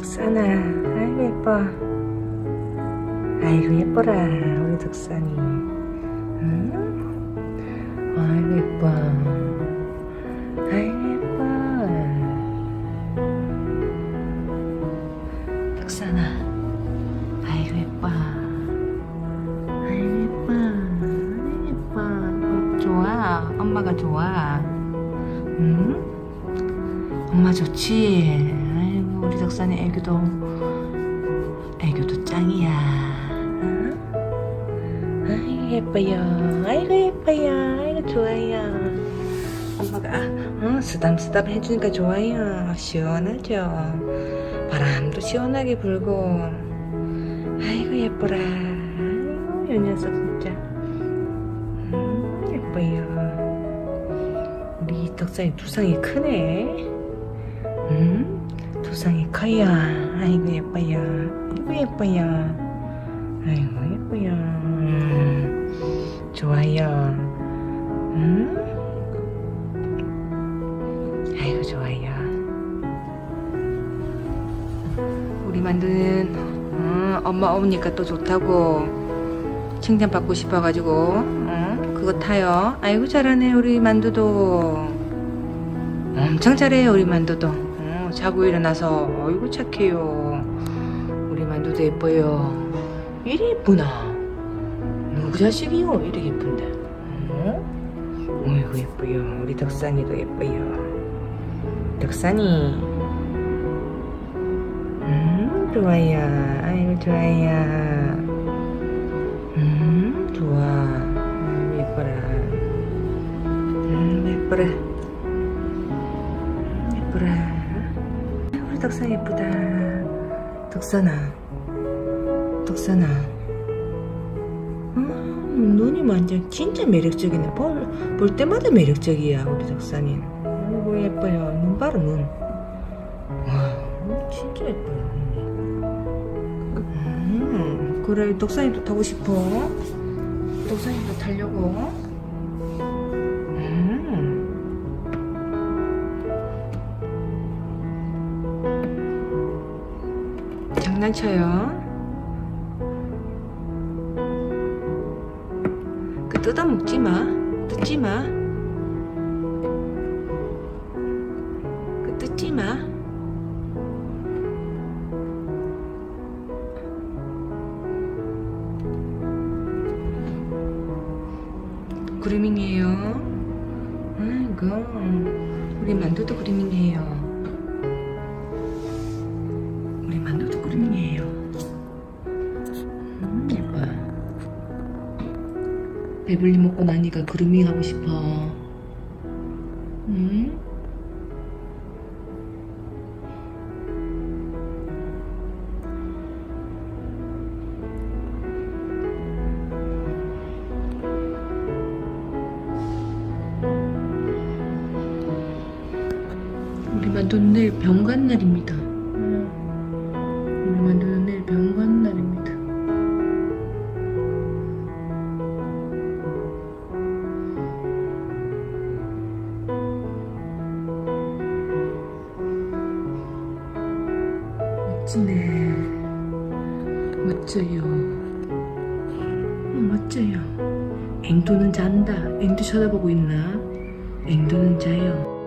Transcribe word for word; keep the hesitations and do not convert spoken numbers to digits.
덕산아, 아이고 예뻐. 아이고 예뻐라 우리 덕산이. 응? 아이고 예뻐. 아이고 예뻐. 덕산아, 아이고 예뻐. 아이고 예뻐. 아이고 예뻐. 어, 좋아. 엄마가 좋아. 응? 엄마 좋지? 아이고 우리 덕산이 애교도 애교도 짱이야. 응? 아이고 예뻐요. 아이고 예뻐요. 아이고 좋아요. 엄마가 응, 쓰담쓰담 해주니까 좋아요. 시원하죠. 바람도 시원하게 불고. 아이고 예뻐라. 아이고 이 녀석 진짜. 음, 예뻐요. 우리 덕산이 두상이 크네. 음, 두상이 커요. 아이고 예뻐요. 아이고 예뻐요. 아이고 예뻐요. 음, 좋아요. 음, 아이고 좋아요. 우리 만두는 음, 엄마 오니까 또 좋다고 칭찬받고 싶어가지고 음, 그거 타요. 아이고 잘하네 우리 만두도. 엄청 잘해요 우리 만두도. 자고 일어나서 어이구 착해요. 우리 만두도 예뻐요. 이리 예쁘나? 누구 자식이요? 이리 예쁜데. 응? 어이구 예뻐요. 우리 덕산이도 예뻐요. 덕산이. 음 좋아요. 아이고 좋아요. 음 좋아. 아이고 예뻐라. 음 예뻐라. 음, 예뻐라. 덕산 예쁘다. 덕산아, 덕산아. 음, 눈이 완전 진짜 매력적이네. 볼, 볼 때마다 매력적이야 우리 덕산이. 아이고 예뻐요. 눈 봐라 눈. 와, 진짜 예뻐요. 음, 그래 덕산이도 타고 싶어. 덕산이도 타려고. 장난쳐요. 그 뜯어먹지 마. 뜯지 마. 그 뜯지 마. 그루밍이에요. 아이고 우리 만두도 그루밍이에요. 배불리 먹고 나니까 그루밍 하고 싶어. 응? 우리 만두는 내일 병 간 날입니다. 우리 만두는 내일 병 간 날입니다. 멋지네. 멋져요. 멋져요. 앵두는 잔다. 앵두 쳐다보고 있나? 앵두는 자요.